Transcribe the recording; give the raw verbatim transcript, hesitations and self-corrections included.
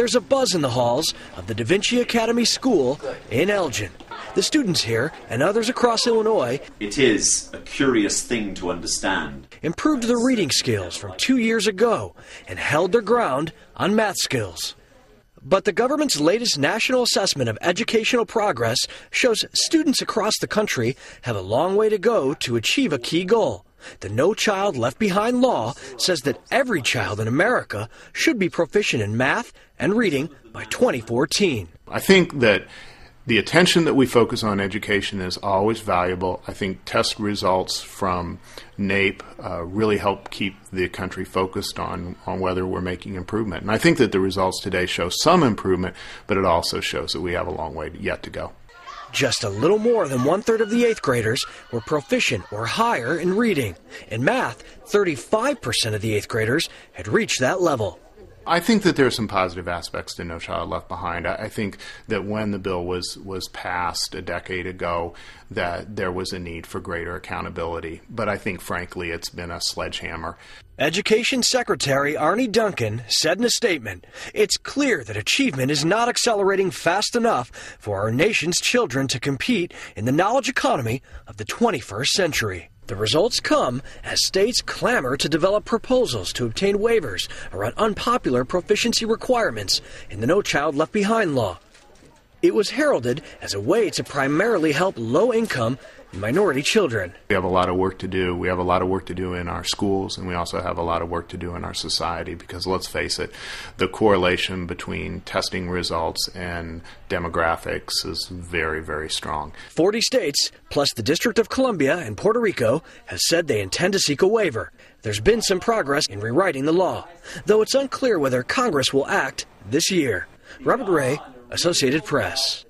there's a buzz in the halls of the Da Vinci Academy School in Elgin. The students here, and others across Illinois, it is a curious thing to understand, improved their reading skills from two years ago and held their ground on math skills. But the government's latest national assessment of educational progress shows students across the country have a long way to go to achieve a key goal. The No Child Left Behind law says that every child in America should be proficient in math and reading by twenty fourteen. I think that the attention that we focus on education is always valuable. I think test results from N A E P uh, really help keep the country focused on, on whether we're making improvement. And I think that the results today show some improvement, but it also shows that we have a long way yet to go. Just a little more than one-third of the eighth graders were proficient or higher in reading. In math, thirty-five percent of the eighth graders had reached that level. I think that there are some positive aspects to No Child Left Behind. I think that when the bill was, was passed a decade ago, that there was a need for greater accountability. But I think, frankly, it's been a sledgehammer. Education Secretary Arne Duncan said in a statement, "It's clear that achievement is not accelerating fast enough for our nation's children to compete in the knowledge economy of the twenty-first century. The results come as states clamor to develop proposals to obtain waivers around unpopular proficiency requirements in the No Child Left Behind law. It was heralded as a way to primarily help low-income and minority children. We have a lot of work to do. We have a lot of work to do in our schools, and we also have a lot of work to do in our society, because let's face it, the correlation between testing results and demographics is very, very strong. forty states, plus the District of Columbia and Puerto Rico, have said they intend to seek a waiver. There's been some progress in rewriting the law, though it's unclear whether Congress will act this year. Robert Ray, Associated Press.